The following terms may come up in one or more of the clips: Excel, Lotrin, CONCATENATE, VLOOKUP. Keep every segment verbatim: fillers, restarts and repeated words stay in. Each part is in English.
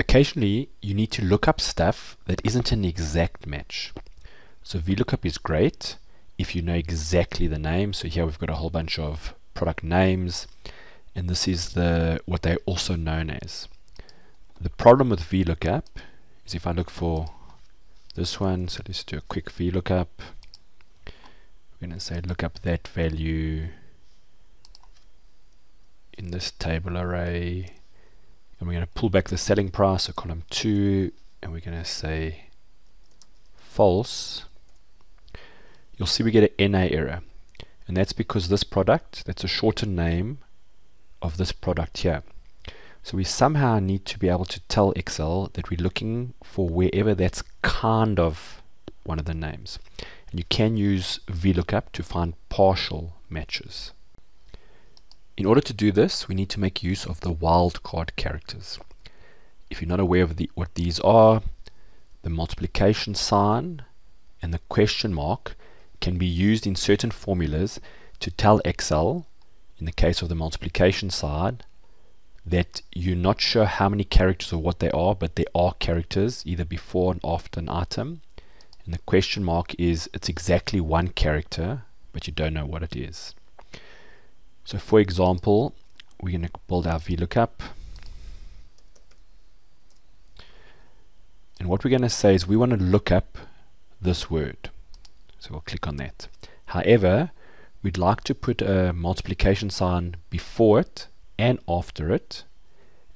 Occasionally, you need to look up stuff that isn't an exact match. So VLOOKUP is great if you know exactly the name. So here we've got a whole bunch of product names, and this is the what they're also known as. The problem with VLOOKUP is if I look for this one, so let's do a quick VLOOKUP. We're going to say look up that value in this table array, and we're going to pull back the selling price, so column two, and we're going to say false. You'll see we get an N A error, and that's because this product, that's a shortened name of this product here. So we somehow need to be able to tell Excel that we're looking for wherever that's kind of one of the names. And you can use VLOOKUP to find partial matches. In order to do this, we need to make use of the wildcard characters. If you're not aware of the, what these are, the multiplication sign and the question mark can be used in certain formulas to tell Excel, in the case of the multiplication side, that you're not sure how many characters or what they are, but they are characters either before and after an item. And the question mark is it's exactly one character, but you don't know what it is. So for example, we're going to build our VLOOKUP. And what we're going to say is we want to look up this word. So we'll click on that. However, we'd like to put a multiplication sign before it and after it,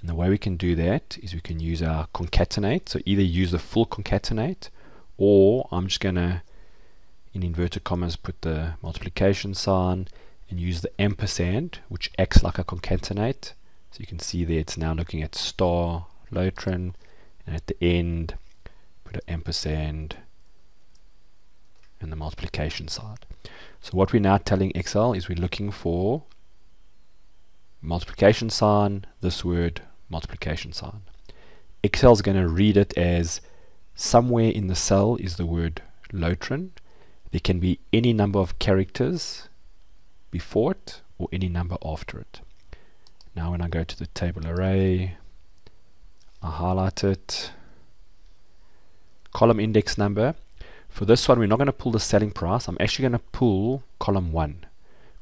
and the way we can do that is we can use our concatenate, so either use the full concatenate, or I'm just going to, in inverted commas, put the multiplication sign and use the ampersand, which acts like a concatenate. So you can see there it's now looking at star Lotrin, and at the end put an ampersand and the multiplication sign. So what we're now telling Excel is we're looking for multiplication sign, this word, multiplication sign. Excel's going to read it as somewhere in the cell is the word Lotrin. There can be any number of characters before it or any number after it. Now when I go to the table array, I highlight it. Column index number. For this one, we're not going to pull the selling price. I'm actually going to pull column one,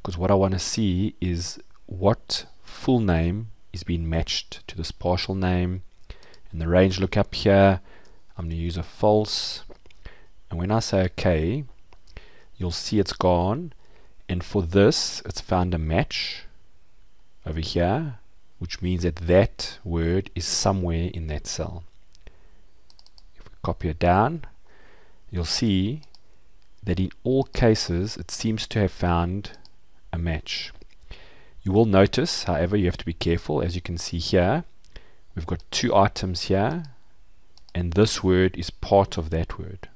because what I want to see is what full name is being matched to this partial name. And the range lookup here, I'm going to use a false, and when I say OK, you'll see it's gone, and for this it's found a match over here, which means that that word is somewhere in that cell. If we copy it down, you'll see that in all cases it seems to have found a match. You will notice, however, you have to be careful. As you can see here, we've got two items here, and this word is part of that word.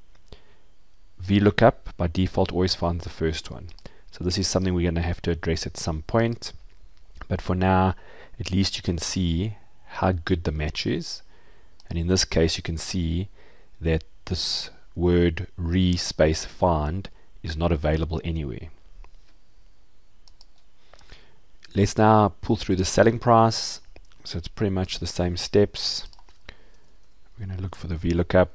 VLOOKUP by default always finds the first one. So this is something we're going to have to address at some point. But for now, at least you can see how good the match is. And in this case, you can see that this word re space find is not available anywhere. Let's now pull through the selling price. So it's pretty much the same steps. We're going to look for the VLOOKUP.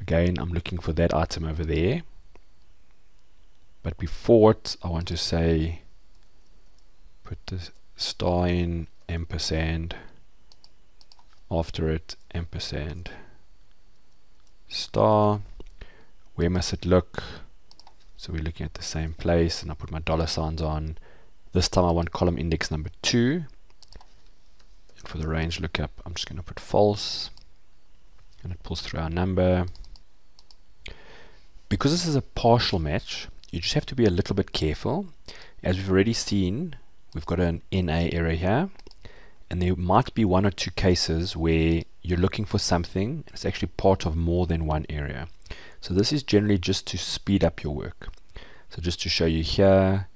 Again, I'm looking for that item over there. But before it, I want to say, put the star in, ampersand. After it, ampersand, star. Where must it look? So we're looking at the same place, and I put my dollar signs on. This time I want column index number two, and for the range lookup I'm just going to put false, and it pulls through our number. Because this is a partial match, you just have to be a little bit careful. As we've already seen, we've got an N A error here, and there might be one or two cases where you're looking for something and it's actually part of more than one area. So this is generally just to speed up your work. So just to show you here,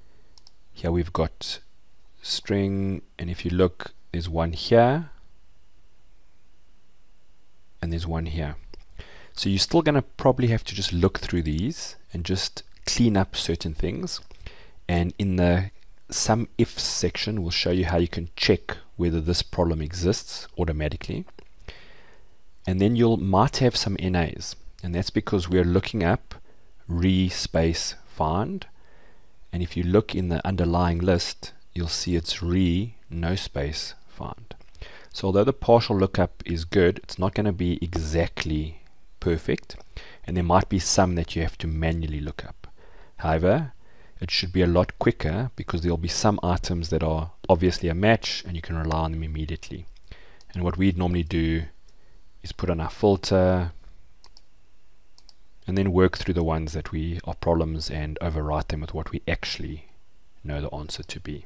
here we've got string, and if you look, there's one here and there's one here. So you're still going to probably have to just look through these and just clean up certain things. And in the some ifs section, we'll show you how you can check whether this problem exists automatically. and then you'll might have some N As, and that's because we're looking up re space find, and if you look in the underlying list you'll see it's re no space find. So although the partial lookup is good, it's not going to be exactly perfect, and there might be some that you have to manually look up. However, it should be a lot quicker because there'll be some items that are obviously a match and you can rely on them immediately. And what we'd normally do is put on our filter and then work through the ones that we are problems and overwrite them with what we actually know the answer to be.